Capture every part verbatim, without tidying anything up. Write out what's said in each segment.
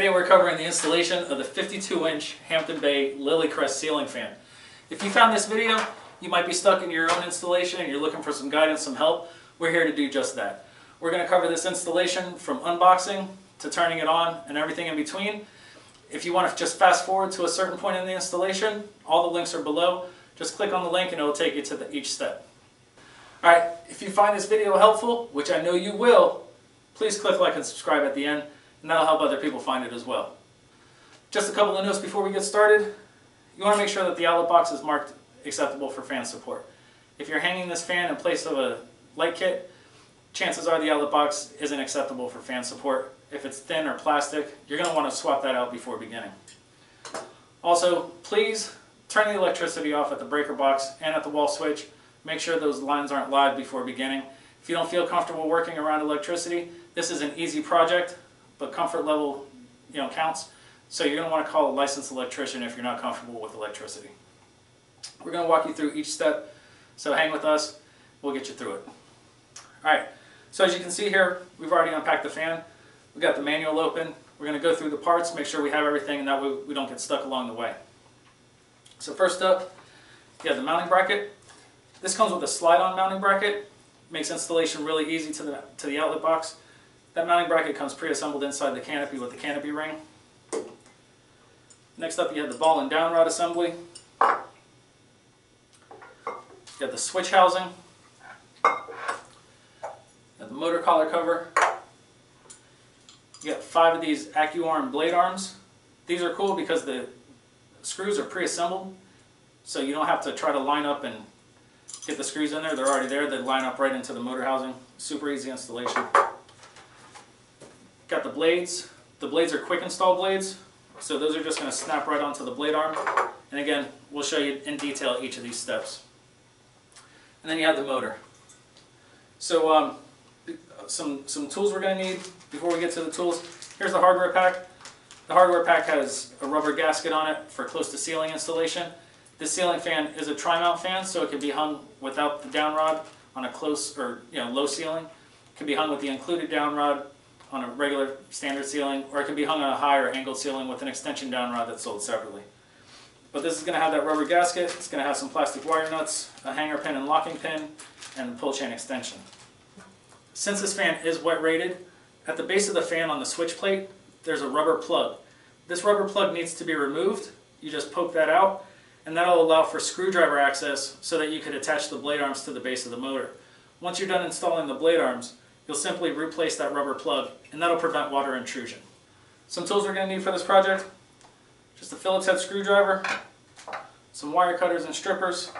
Today we're covering the installation of the fifty-two inch Hampton Bay Lillycrest ceiling fan. If you found this video, you might be stuck in your own installation and you're looking for some guidance, some help. We're here to do just that. We're going to cover this installation from unboxing to turning it on and everything in between. If you want to just fast forward to a certain point in the installation, all the links are below. Just click on the link and it will take you to the, each step. Alright, if you find this video helpful, which I know you will, please click like and subscribe at the end. And that'll help other people find it as well. Just a couple of notes before we get started. You want to make sure that the outlet box is marked acceptable for fan support. If you're hanging this fan in place of a light kit, chances are the outlet box isn't acceptable for fan support. If it's thin or plastic, you're going to want to swap that out before beginning. Also, please turn the electricity off at the breaker box and at the wall switch. Make sure those lines aren't live before beginning. If you don't feel comfortable working around electricity, this is an easy project. But comfort level, you know, counts. So you're going to want to call a licensed electrician if you're not comfortable with electricity. We're going to walk you through each step, so hang with us. We'll get you through it. All right. So as you can see here, we've already unpacked the fan. We've got the manual open. We're going to go through the parts, make sure we have everything, and that way we don't get stuck along the way. So first up, you have the mounting bracket. This comes with a slide-on mounting bracket. Makes installation really easy to the to the outlet box. That mounting bracket comes pre-assembled inside the canopy with the canopy ring. Next up, you have the ball and down rod assembly. You have the switch housing. You have the motor collar cover. You got five of these AcuArm blade arms. These are cool because the screws are pre-assembled, so you don't have to try to line up and get the screws in there. They're already there. They line up right into the motor housing. Super easy installation. Got the blades. The blades are quick install blades, so those are just going to snap right onto the blade arm. And again, we'll show you in detail each of these steps. And then you have the motor. So um, some, some tools we're going to need before we get to the tools. Here's the hardware pack. The hardware pack has a rubber gasket on it for close to ceiling installation. This ceiling fan is a tri-mount fan, so it can be hung without the down rod on a close or you know low ceiling. It can be hung with the included down rod on a regular standard ceiling, or it can be hung on a higher angled ceiling with an extension down rod that's sold separately. But this is going to have that rubber gasket, it's going to have some plastic wire nuts, a hanger pin and locking pin, and a pull chain extension. Since this fan is wet rated, at the base of the fan on the switch plate, there's a rubber plug. This rubber plug needs to be removed. You just poke that out, and that'll allow for screwdriver access so that you could attach the blade arms to the base of the motor. Once you're done installing the blade arms, you'll simply replace that rubber plug, and that'll prevent water intrusion. Some tools we're going to need for this project: just a Phillips head screwdriver, some wire cutters and strippers,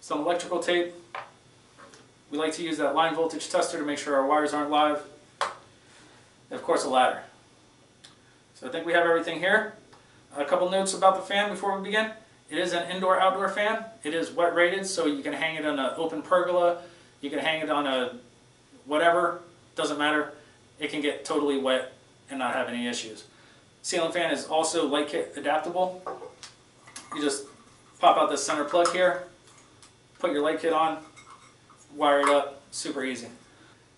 some electrical tape. We like to use that line voltage tester to make sure our wires aren't live, and of course a ladder. So I think we have everything here. A couple notes about the fan before we begin. It is an indoor-outdoor fan. It is wet rated, so you can hang it on an open pergola, you can hang it on a whatever, doesn't matter. It can get totally wet and not have any issues. Ceiling fan is also light kit adaptable. You just pop out this center plug here, put your light kit on, wire it up, super easy.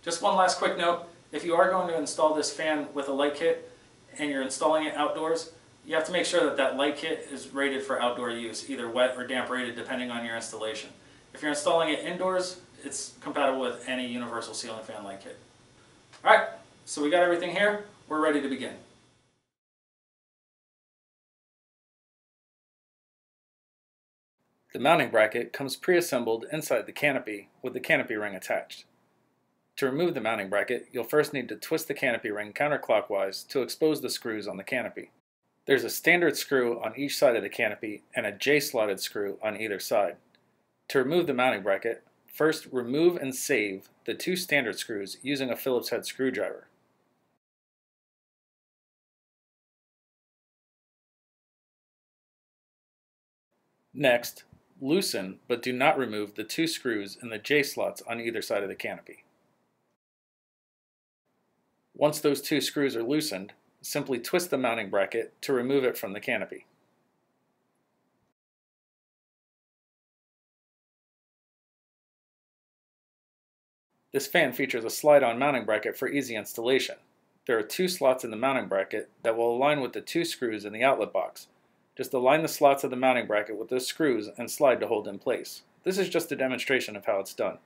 Just one last quick note, if you are going to install this fan with a light kit and you're installing it outdoors, you have to make sure that that light kit is rated for outdoor use, either wet or damp rated depending on your installation. If you're installing it indoors, it's compatible with any universal ceiling fan light kit. All right, so we got everything here. We're ready to begin. The mounting bracket comes pre-assembled inside the canopy with the canopy ring attached. To remove the mounting bracket, you'll first need to twist the canopy ring counterclockwise to expose the screws on the canopy. There's a standard screw on each side of the canopy and a J-slotted screw on either side. To remove the mounting bracket, first, remove and save the two standard screws using a Phillips head screwdriver. Next, loosen but do not remove the two screws in the J-slots on either side of the canopy. Once those two screws are loosened, simply twist the mounting bracket to remove it from the canopy. This fan features a slide-on mounting bracket for easy installation. there are two slots in the mounting bracket that will align with the two screws in the outlet box. Just align the slots of the mounting bracket with those screws and slide to hold in place. This is just a demonstration of how it's done.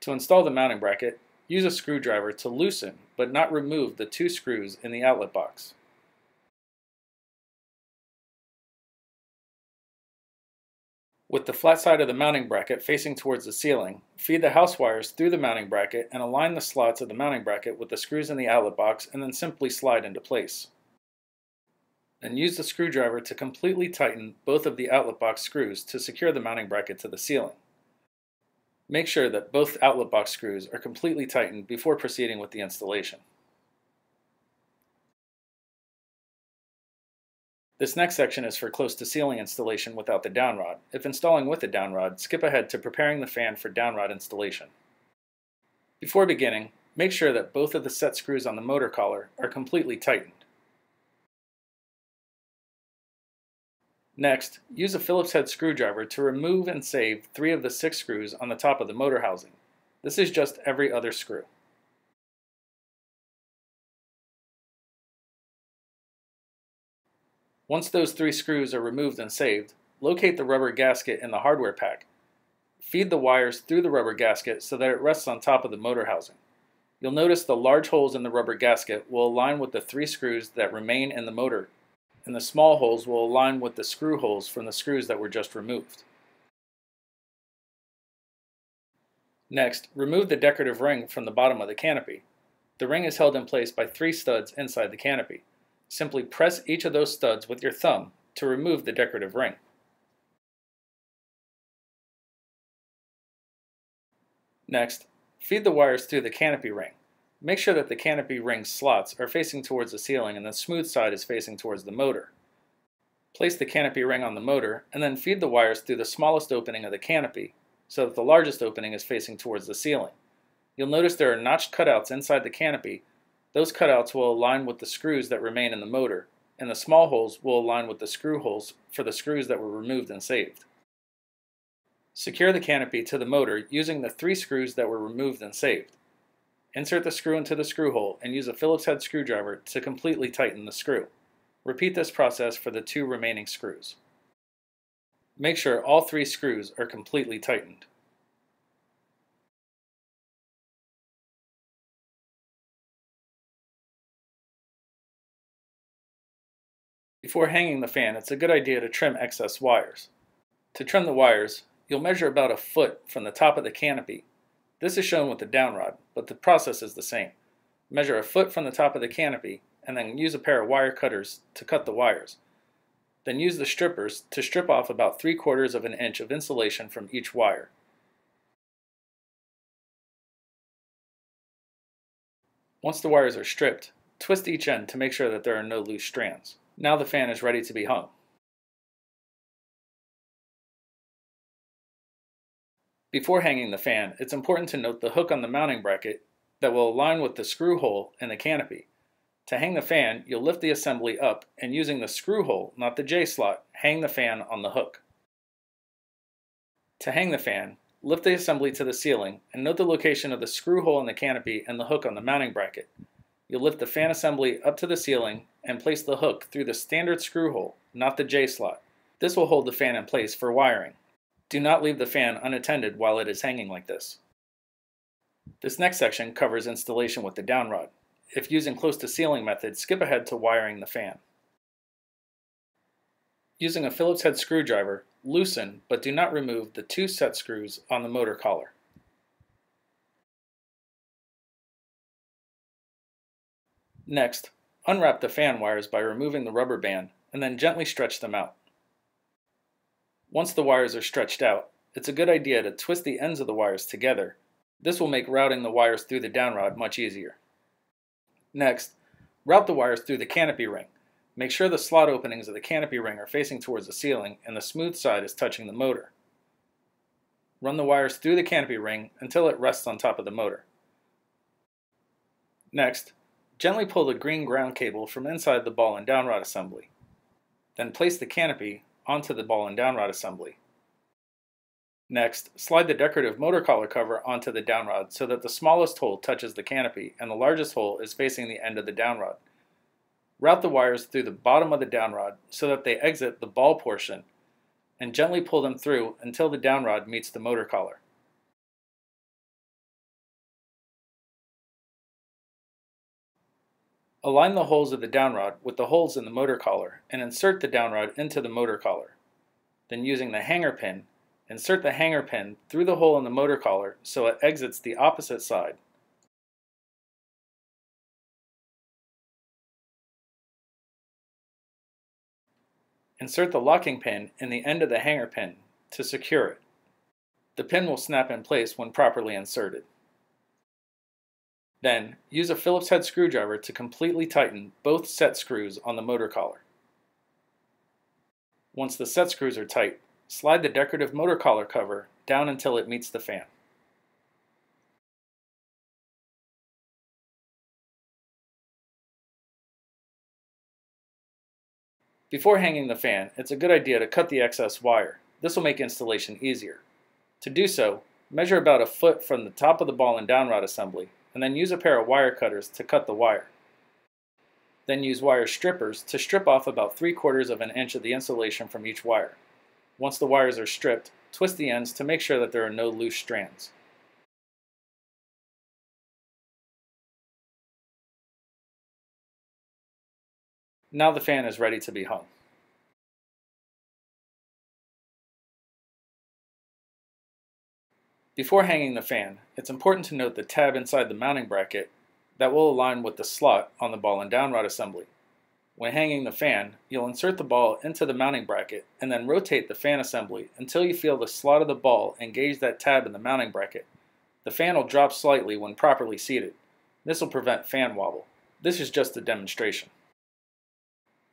To install the mounting bracket, use a screwdriver to loosen but not remove the two screws in the outlet box. With the flat side of the mounting bracket facing towards the ceiling, feed the house wires through the mounting bracket and align the slots of the mounting bracket with the screws in the outlet box and then simply slide into place. Then use the screwdriver to completely tighten both of the outlet box screws to secure the mounting bracket to the ceiling. Make sure that both outlet box screws are completely tightened before proceeding with the installation. This next section is for close-to-ceiling installation without the down rod. If installing with a down rod, skip ahead to preparing the fan for down rod installation. Before beginning, make sure that both of the set screws on the motor collar are completely tightened. Next, use a Phillips head screwdriver to remove and save three of the six screws on the top of the motor housing. This is just every other screw. Once those three screws are removed and saved, locate the rubber gasket in the hardware pack. Feed the wires through the rubber gasket so that it rests on top of the motor housing. You'll notice the large holes in the rubber gasket will align with the three screws that remain in the motor, and the small holes will align with the screw holes from the screws that were just removed. Next, remove the decorative ring from the bottom of the canopy. The ring is held in place by three studs inside the canopy. Simply press each of those studs with your thumb to remove the decorative ring. Next, feed the wires through the canopy ring. Make sure that the canopy ring slots are facing towards the ceiling and the smooth side is facing towards the motor. Place the canopy ring on the motor and then feed the wires through the smallest opening of the canopy so that the largest opening is facing towards the ceiling. You'll notice there are notched cutouts inside the canopy. Those cutouts will align with the screws that remain in the motor, and the small holes will align with the screw holes for the screws that were removed and saved. Secure the canopy to the motor using the three screws that were removed and saved. Insert the screw into the screw hole and use a Phillips head screwdriver to completely tighten the screw. Repeat this process for the two remaining screws. Make sure all three screws are completely tightened. Before hanging the fan, it's a good idea to trim excess wires. To trim the wires, you'll measure about a foot from the top of the canopy. This is shown with the down rod, but the process is the same. Measure a foot from the top of the canopy, and then use a pair of wire cutters to cut the wires. Then use the strippers to strip off about three quarters of an inch of insulation from each wire. Once the wires are stripped, twist each end to make sure that there are no loose strands. Now the fan is ready to be hung. Before hanging the fan, it's important to note the hook on the mounting bracket that will align with the screw hole in the canopy. To hang the fan, you'll lift the assembly up and using the screw hole, not the J-slot, hang the fan on the hook. To hang the fan, lift the assembly to the ceiling and note the location of the screw hole in the canopy and the hook on the mounting bracket. You'll lift the fan assembly up to the ceiling and place the hook through the standard screw hole, not the J-slot. This will hold the fan in place for wiring. Do not leave the fan unattended while it is hanging like this. This next section covers installation with the down rod. If using close-to-ceiling method, skip ahead to wiring the fan. Using a Phillips head screwdriver, loosen but do not remove the two set screws on the motor collar. Next, unwrap the fan wires by removing the rubber band and then gently stretch them out. Once the wires are stretched out, it's a good idea to twist the ends of the wires together. This will make routing the wires through the down rod much easier. Next, route the wires through the canopy ring. Make sure the slot openings of the canopy ring are facing towards the ceiling and the smooth side is touching the motor. Run the wires through the canopy ring until it rests on top of the motor. Next, gently pull the green ground cable from inside the ball and down rod assembly. Then place the canopy onto the ball and down rod assembly. Next, slide the decorative motor collar cover onto the downrod so that the smallest hole touches the canopy and the largest hole is facing the end of the downrod. Route the wires through the bottom of the downrod so that they exit the ball portion and gently pull them through until the downrod meets the motor collar. Align the holes of the downrod with the holes in the motor collar and insert the downrod into the motor collar. Then, using the hanger pin, insert the hanger pin through the hole in the motor collar so it exits the opposite side. Insert the locking pin in the end of the hanger pin to secure it. The pin will snap in place when properly inserted. Then, use a Phillips head screwdriver to completely tighten both set screws on the motor collar. Once the set screws are tight, slide the decorative motor collar cover down until it meets the fan. Before hanging the fan, it's a good idea to cut the excess wire. This will make installation easier. To do so, measure about a foot from the top of the ball and downrod assembly, and then use a pair of wire cutters to cut the wire. Then use wire strippers to strip off about three quarters of an inch of the insulation from each wire. Once the wires are stripped, twist the ends to make sure that there are no loose strands. Now the fan is ready to be hung. Before hanging the fan, it's important to note the tab inside the mounting bracket that will align with the slot on the ball and downrod assembly. When hanging the fan, you'll insert the ball into the mounting bracket and then rotate the fan assembly until you feel the slot of the ball engage that tab in the mounting bracket. The fan will drop slightly when properly seated. This will prevent fan wobble. This is just a demonstration.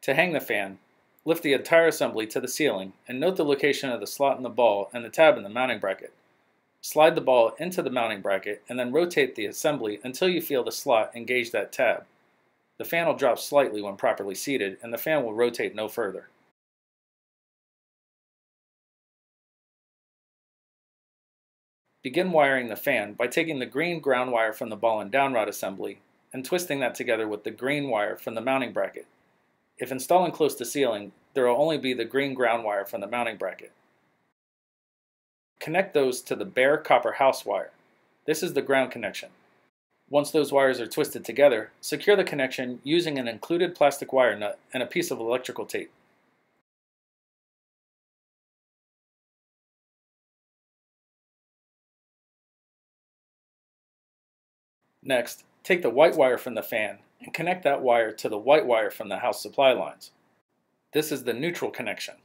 To hang the fan, lift the entire assembly to the ceiling and note the location of the slot in the ball and the tab in the mounting bracket. Slide the ball into the mounting bracket and then rotate the assembly until you feel the slot engage that tab. The fan will drop slightly when properly seated, and the fan will rotate no further. Begin wiring the fan by taking the green ground wire from the ball and downrod assembly and twisting that together with the green wire from the mounting bracket. If installing close to ceiling, there will only be the green ground wire from the mounting bracket. Connect those to the bare copper house wire. This is the ground connection. Once those wires are twisted together, secure the connection using an included plastic wire nut and a piece of electrical tape. Next, take the white wire from the fan and connect that wire to the white wire from the house supply lines. This is the neutral connection.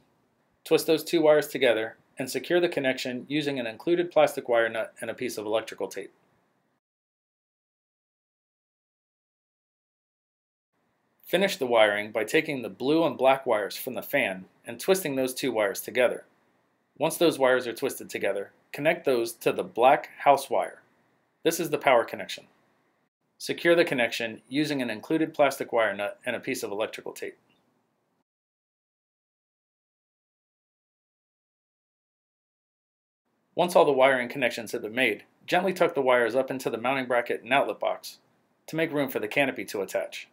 Twist those two wires together and secure the connection using an included plastic wire nut and a piece of electrical tape. Finish the wiring by taking the blue and black wires from the fan and twisting those two wires together. Once those wires are twisted together, connect those to the black house wire. This is the power connection. Secure the connection using an included plastic wire nut and a piece of electrical tape. Once all the wiring connections have been made, gently tuck the wires up into the mounting bracket and outlet box to make room for the canopy to attach.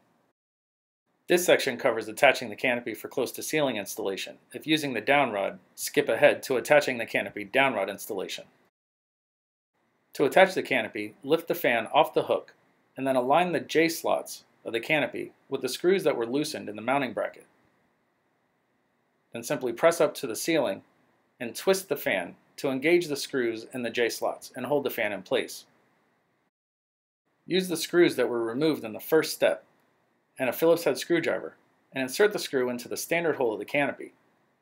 This section covers attaching the canopy for close-to-ceiling installation. If using the downrod, skip ahead to attaching the canopy downrod installation. To attach the canopy, lift the fan off the hook and then align the J-slots of the canopy with the screws that were loosened in the mounting bracket. Then simply press up to the ceiling and twist the fan to engage the screws in the J-slots and hold the fan in place. Use the screws that were removed in the first step and a Phillips head screwdriver, and insert the screw into the standard hole of the canopy.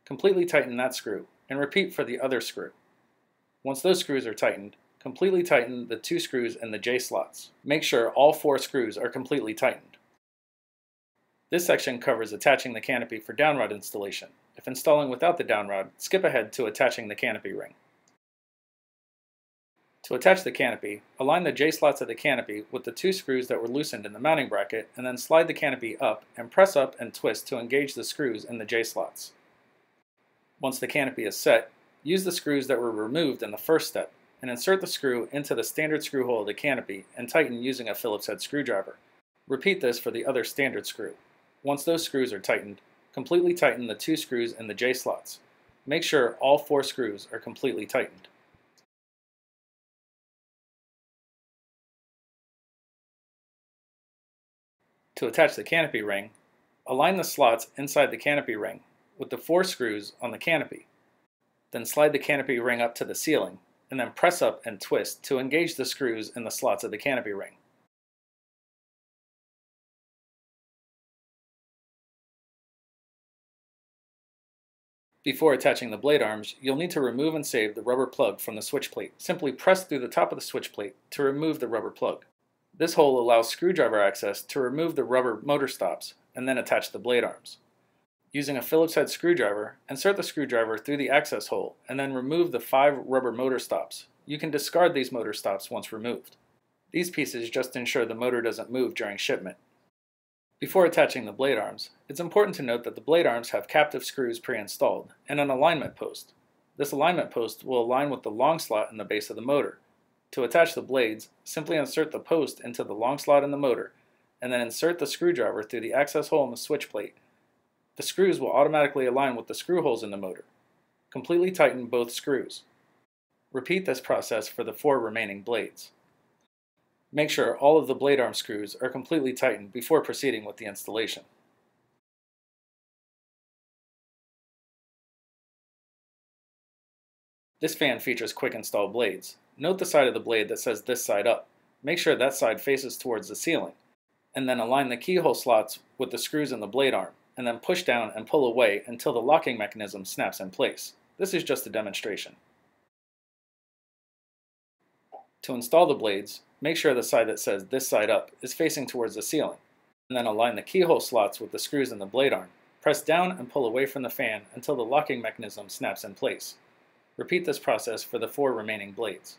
Completely tighten that screw, and repeat for the other screw. Once those screws are tightened, completely tighten the two screws in the J-slots. Make sure all four screws are completely tightened. This section covers attaching the canopy for downrod installation. If installing without the downrod, skip ahead to attaching the canopy ring. To attach the canopy, align the J-slots of the canopy with the two screws that were loosened in the mounting bracket and then slide the canopy up and press up and twist to engage the screws in the J-slots. Once the canopy is set, Use the screws that were removed in the first step and insert the screw into the standard screw hole of the canopy and tighten using a Phillips head screwdriver. Repeat this for the other standard screw. Once those screws are tightened, completely tighten the two screws in the J-slots. Make sure all four screws are completely tightened. To attach the canopy ring, align the slots inside the canopy ring with the four screws on the canopy. Then slide the canopy ring up to the ceiling, and then press up and twist to engage the screws in the slots of the canopy ring. Before attaching the blade arms, you'll need to remove and save the rubber plug from the switch plate. Simply press through the top of the switch plate to remove the rubber plug. This hole allows screwdriver access to remove the rubber motor stops and then attach the blade arms. Using a Phillips head screwdriver, insert the screwdriver through the access hole and then remove the five rubber motor stops. You can discard these motor stops once removed. These pieces just ensure the motor doesn't move during shipment. Before attaching the blade arms, it's important to note that the blade arms have captive screws pre-installed and an alignment post. This alignment post will align with the long slot in the base of the motor. To attach the blades, simply insert the post into the long slot in the motor, and then insert the screwdriver through the access hole in the switch plate. The screws will automatically align with the screw holes in the motor. Completely tighten both screws. Repeat this process for the four remaining blades. Make sure all of the blade arm screws are completely tightened before proceeding with the installation. This fan features quick install blades. Note the side of the blade that says this side up. Make sure that side faces towards the ceiling, and then align the keyhole slots with the screws in the blade arm, and then push down and pull away until the locking mechanism snaps in place. This is just a demonstration. To install the blades, make sure the side that says this side up is facing towards the ceiling, and then align the keyhole slots with the screws in the blade arm. Press down and pull away from the fan until the locking mechanism snaps in place. Repeat this process for the four remaining blades.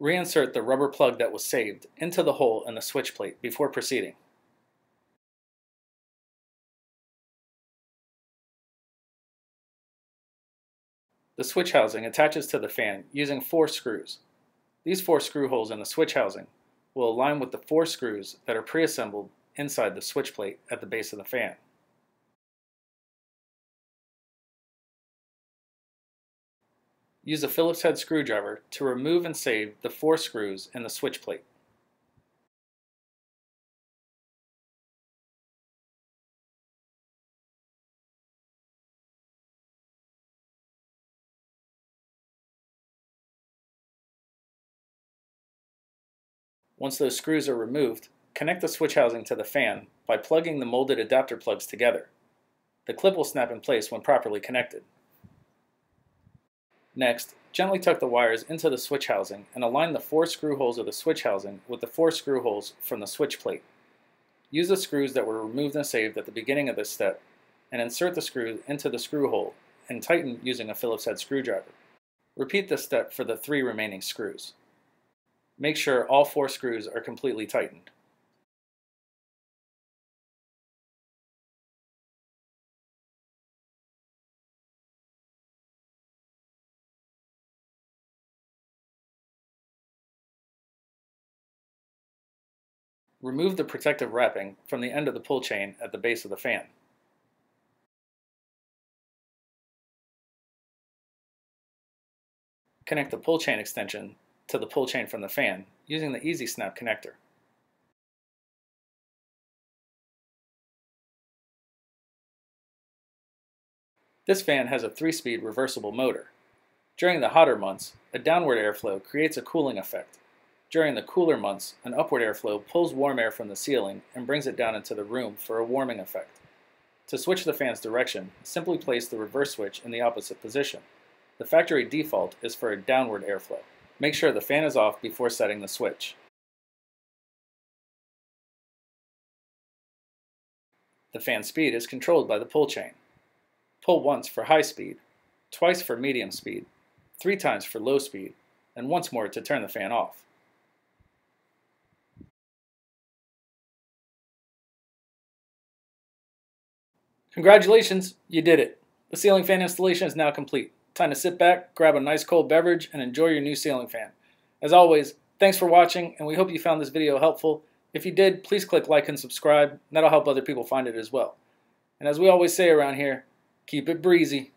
Reinsert the rubber plug that was saved into the hole in the switch plate before proceeding. The switch housing attaches to the fan using four screws. These four screw holes in the switch housing will align with the four screws that are pre-assembled inside the switch plate at the base of the fan. Use a Phillips head screwdriver to remove and save the four screws in the switch plate. Once those screws are removed, connect the switch housing to the fan by plugging the molded adapter plugs together. The clip will snap in place when properly connected. Next, gently tuck the wires into the switch housing and align the four screw holes of the switch housing with the four screw holes from the switch plate. Use the screws that were removed and saved at the beginning of this step and insert the screws into the screw hole and tighten using a Phillips head screwdriver. Repeat this step for the three remaining screws. Make sure all four screws are completely tightened. Remove the protective wrapping from the end of the pull chain at the base of the fan. Connect the pull chain extension to the pull chain from the fan using the Easy Snap connector. This fan has a three-speed reversible motor. During the hotter months, a downward airflow creates a cooling effect. During the cooler months, an upward airflow pulls warm air from the ceiling and brings it down into the room for a warming effect. To switch the fan's direction, simply place the reverse switch in the opposite position. The factory default is for a downward airflow. Make sure the fan is off before setting the switch. The fan speed is controlled by the pull chain. Pull once for high speed, twice for medium speed, three times for low speed, and once more to turn the fan off. Congratulations, you did it. The ceiling fan installation is now complete. Time to sit back, grab a nice cold beverage, and enjoy your new ceiling fan. As always, thanks for watching, and we hope you found this video helpful. If you did, please click like and subscribe. That'll help other people find it as well. And as we always say around here, keep it breezy.